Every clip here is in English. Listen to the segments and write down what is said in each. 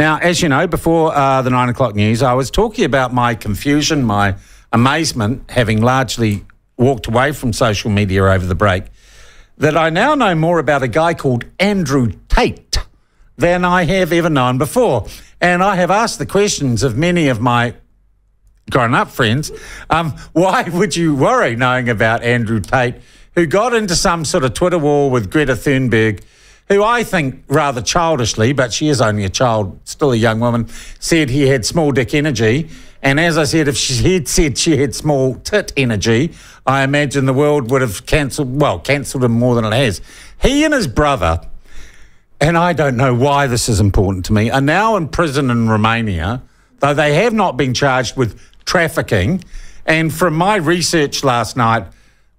Now, as you know, before the 9 o'clock news, I was talking about my confusion, my amazement, having largely walked away from social media over the break, that I now know more about a guy called Andrew Tate than I have ever known before. And I have asked the questions of many of my grown-up friends, why would you worry knowing about Andrew Tate, who got into some sort of Twitter war with Greta Thunberg, who I think rather childishly, but she is only a child, still a young woman, said he had small dick energy. And as I said, if she had said she had small tit energy, I imagine the world would have cancelled him more than it has. He and his brother, and I don't know why this is important to me, are now in prison in Romania, though they have not been charged with trafficking. And from my research last night,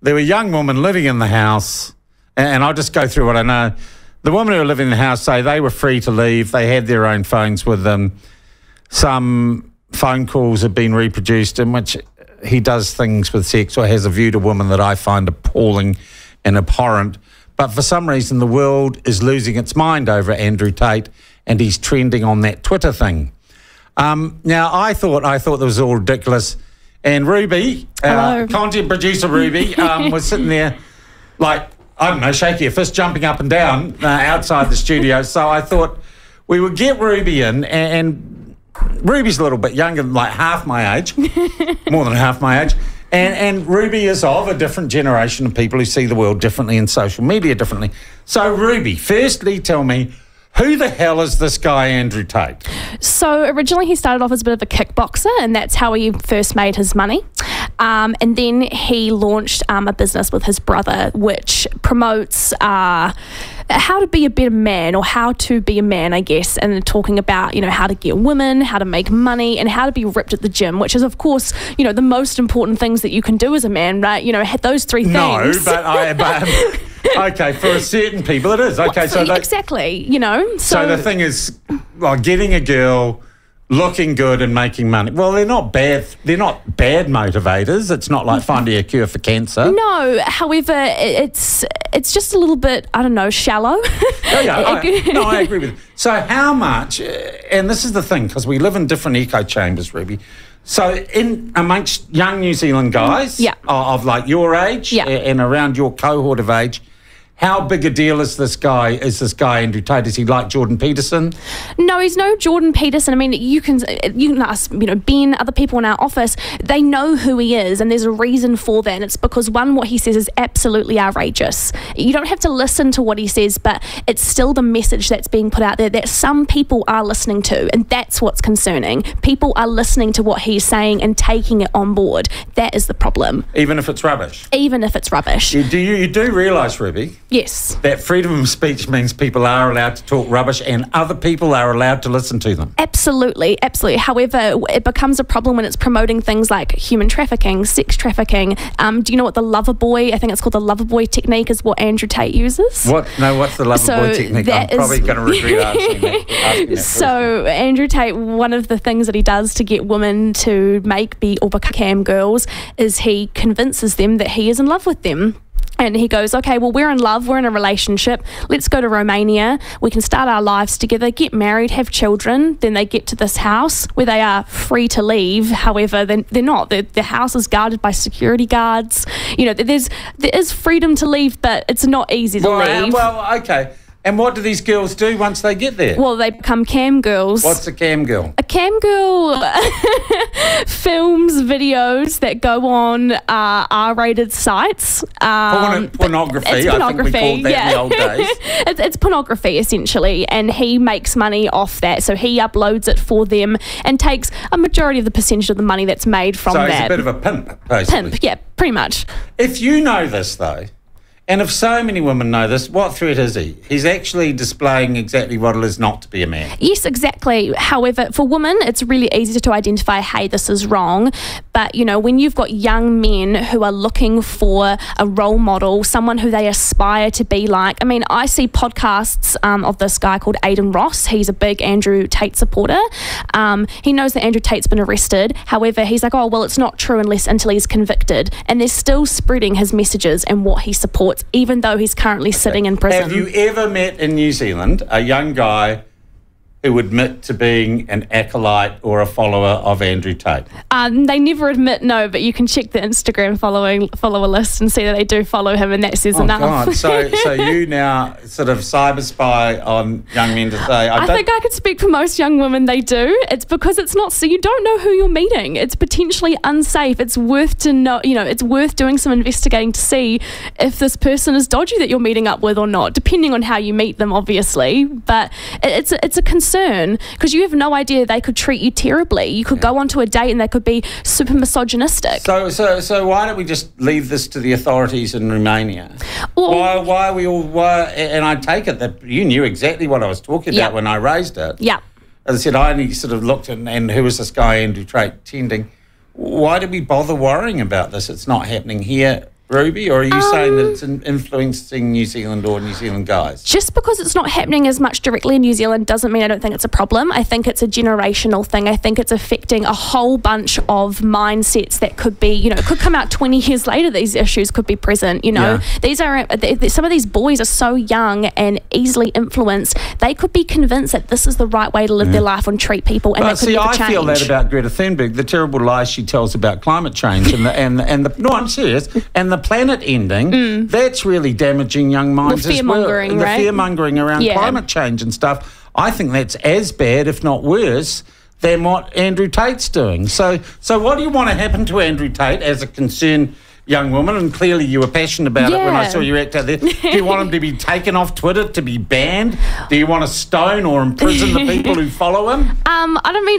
there were young women living in the house, and I'll just go through what I know. The women who were living in the house say they were free to leave. They had their own phones with them. Some phone calls have been reproduced in which he does things with sex or has a view to women that I find appalling and abhorrent. But for some reason, the world is losing its mind over Andrew Tate, and he's trending on that Twitter thing. Now, I thought that was all ridiculous. And Ruby, our content producer Ruby, was sitting there like, I don't know, shaking her fist, jumping up and down outside the studio. So I thought we would get Ruby in, and Ruby's a little bit younger, like half my age, more than half my age. And Ruby is of a different generation of people who see the world differently and social media differently. So Ruby, firstly tell me, who the hell is this guy Andrew Tate? So originally he started off as a bit of a kickboxer, and that's how he first made his money. And then he launched a business with his brother which promotes how to be a better man, or how to be a man, I guess, and talking about, you know, how to get women, how to make money, and how to be ripped at the gym, which is, of course, you know, the most important things that you can do as a man, right? You know, those three things. No, but okay, for a certain people it is. Okay, so exactly, you know. So the thing is, well, getting a girl, looking good and making money. Well, they're not bad. They're not bad motivators. It's not like finding a cure for cancer. No. However, it's just a little bit, I don't know, shallow. Oh, yeah, I agree with you. So how much? And this is the thing, because we live in different echo chambers, Ruby. So in amongst young New Zealand guys, yeah, of like your age, yeah, and around your cohort of age, how big a deal is this guy? Is this guy Andrew Tate? Is he like Jordan Peterson? No, he's no Jordan Peterson. I mean, you can ask, you know, Ben, other people in our office, they know who he is, and there's a reason for that. And it's because, one, what he says is absolutely outrageous. You don't have to listen to what he says, but it's still the message that's being put out there that some people are listening to, and that's what's concerning. People are listening to what he's saying and taking it on board. That is the problem. Even if it's rubbish? Even if it's rubbish. You do realise, Ruby, yes, that freedom of speech means people are allowed to talk rubbish and other people are allowed to listen to them. Absolutely, absolutely. However, it becomes a problem when it's promoting things like human trafficking, sex trafficking. Do you know what the lover boy, I think it's called the lover boy technique, is what Andrew Tate uses? What? No, what's the lover boy technique? I'm probably going to regret asking that. So Andrew Tate, one of the things that he does to get women to become girls is he convinces them that he is in love with them. And he goes, okay, well, we're in love, we're in a relationship, let's go to Romania, we can start our lives together, get married, have children. Then they get to this house where they are free to leave. However, they're not. The house is guarded by security guards. You know, there is freedom to leave, but it's not easy to leave. Well, okay. And what do these girls do once they get there? Well, they become cam girls. What's a cam girl? A cam girl films videos that go on R-rated sites. Pornography. It's pornography. I think we called that in the old days. it's pornography, essentially, and he makes money off that. So he uploads it for them and takes a majority of the percentage of the money that's made from that. So he's a bit of a pimp, basically. Pimp, yeah, pretty much. If you know this, though, and if so many women know this, what threat is he? He's actually displaying exactly what it is not to be a man. Yes, exactly. However, for women, it's really easy to identify, hey, this is wrong. But, you know, when you've got young men who are looking for a role model, someone who they aspire to be like. I mean, I see podcasts of this guy called Aidan Ross. He's a big Andrew Tate supporter. He knows that Andrew Tate's been arrested. However, he's like, oh, well, it's not true until he's convicted. And they're still spreading his messages and what he supports, even though he's currently sitting in prison. Have you ever met in New Zealand a young guy who admit to being an acolyte or a follower of Andrew Tate? They never admit no, but you can check the Instagram follower list and see that they do follow him, and that says enough. God. So you now sort of cyber spy on young men to say... I think I could speak for most young women, they do. It's because it's not... So you don't know who you're meeting. It's potentially unsafe. It's worth to know. You know, it's worth doing some investigating to see if this person is dodgy that you're meeting up with or not, depending on how you meet them, obviously. But it's a concern, because you have no idea. They could treat you terribly. You could go onto a date and they could be super misogynistic. So why don't we just leave this to the authorities in Romania? Well, why are we all? Why, and I take it that you knew exactly what I was talking about when I raised it. Yeah. As I said, I only sort of looked and who was this guy Andrew Tate tending? Why do we bother worrying about this? It's not happening here. Ruby, or are you saying that it's influencing New Zealand or New Zealand guys? Just because it's not happening as much directly in New Zealand doesn't mean I don't think it's a problem. I think it's a generational thing. I think it's affecting a whole bunch of mindsets that could be, you know, it could come out 20 years later. These issues could be present, you know. Yeah. Some of these boys are so young and easily influenced. They could be convinced that this is the right way to live their life and treat people, and they could never change. I feel that about Greta Thunberg, the terrible lies she tells about climate change and the no, I'm serious, and the planet ending, that's really damaging young minds as well. And the fear-mongering around climate change and stuff, I think that's as bad, if not worse, than what Andrew Tate's doing. So what do you want to happen to Andrew Tate as a concerned young woman? And clearly you were passionate about it when I saw you act out there. Do you want him to be taken off Twitter, to be banned? Do you want to stone or imprison the people who follow him?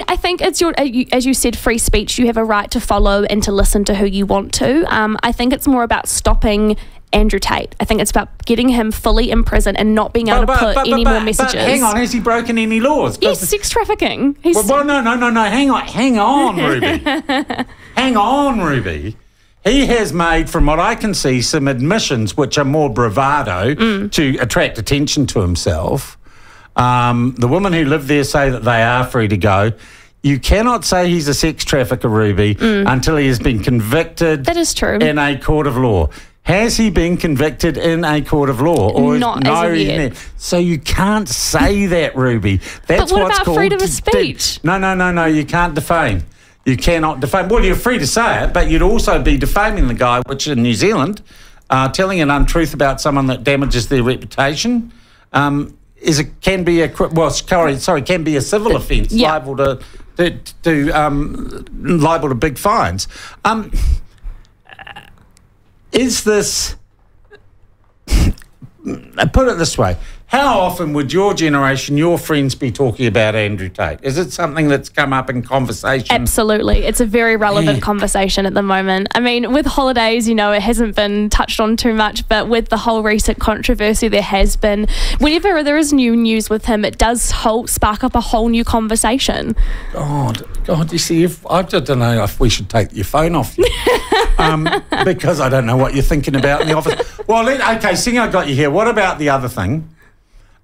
I think it's your, as you said, free speech. You have a right to follow and to listen to who you want to. I think it's more about stopping Andrew Tate. I think it's about getting him fully in prison and not being able to put any more messages. But hang on, has he broken any laws? Yes, sex trafficking. Well, no. Hang on, Ruby. Hang on, Ruby. He has made, from what I can see, some admissions which are more bravado to attract attention to himself. The women who live there say that they are free to go. You cannot say he's a sex trafficker, Ruby, until he has been convicted. That is true. In a court of law. Has he been convicted in a court of law? Or not as of yet. So you can't say that, Ruby. That's what's called freedom of speech? No. You can't defame. You cannot defame. Well, you're free to say it, but you'd also be defaming the guy, which in New Zealand, telling an untruth about someone that damages their reputation can be a civil offence, liable to big fines. Is this? Put it this way. How often would your generation, your friends, be talking about Andrew Tate? Is it something that's come up in conversation? Absolutely. It's a very relevant conversation at the moment. I mean, with holidays, you know, it hasn't been touched on too much, but with the whole recent controversy, there has been. Whenever there is new news with him, it does spark up a whole new conversation. God, you see, I don't know if we should take your phone off you. Because I don't know what you're thinking about in the office. Well, okay, seeing I got you here, what about the other thing?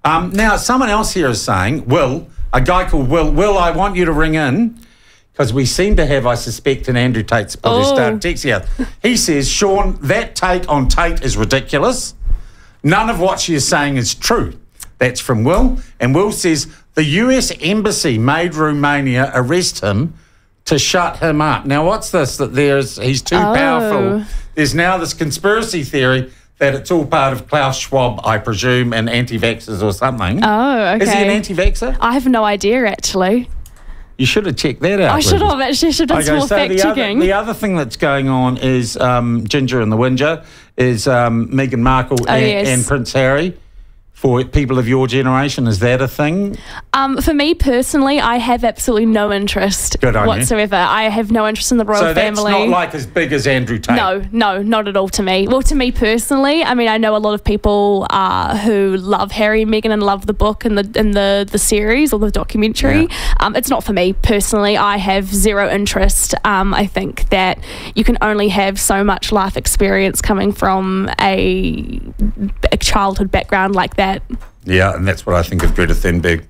Now, someone else here is saying, a guy called Will, I want you to ring in, because we seem to have, I suspect, an Andrew Tate supporter who started texting out. He says, Sean, that take on Tate is ridiculous. None of what she is saying is true. That's from Will. And Will says, the US Embassy made Romania arrest him to shut him up. Now, what's this? That he's too powerful. There's now this conspiracy theory that it's all part of Klaus Schwab, I presume, and anti-vaxxers or something. Okay. Is he an anti-vaxxer? I have no idea, actually. You should have checked that out. I should have, actually. I should have done some more fact-checking. The other thing that's going on is Ginger and the Whinger, is Meghan Markle and Prince Harry. For people of your generation, is that a thing? For me personally, I have absolutely no interest whatsoever. I have no interest in the royal family. So that's not like as big as Andrew Tate? No, not at all to me. Well, to me personally, I mean, I know a lot of people who love Harry and Meghan and love the book and the series or the documentary. Yeah. It's not for me personally. I have zero interest. I think that you can only have so much life experience coming from a childhood background like that. Yeah, and that's what I think of Greta Thunberg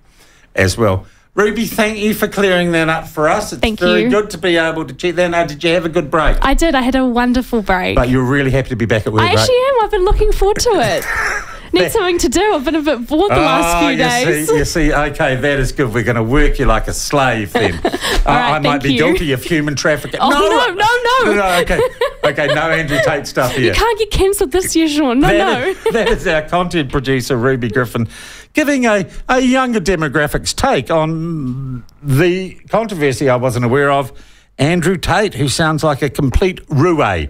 as well. Ruby, thank you for clearing that up for us. It's very good to be able to check that. Now, did you have a good break? I did. I had a wonderful break. But you're really happy to be back at work, right? I actually am. I've been looking forward to it. Need something to do. I've been a bit bored the last few days. You see, okay, that is good. We're going to work you like a slave then. I might be guilty of human trafficking. Oh, no, no, no. Okay, no Andrew Tate stuff here. You can't get cancelled this year, Sean. That is our content producer, Ruby Griffin, giving a younger demographics take on the controversy I wasn't aware of, Andrew Tate, who sounds like a complete roué.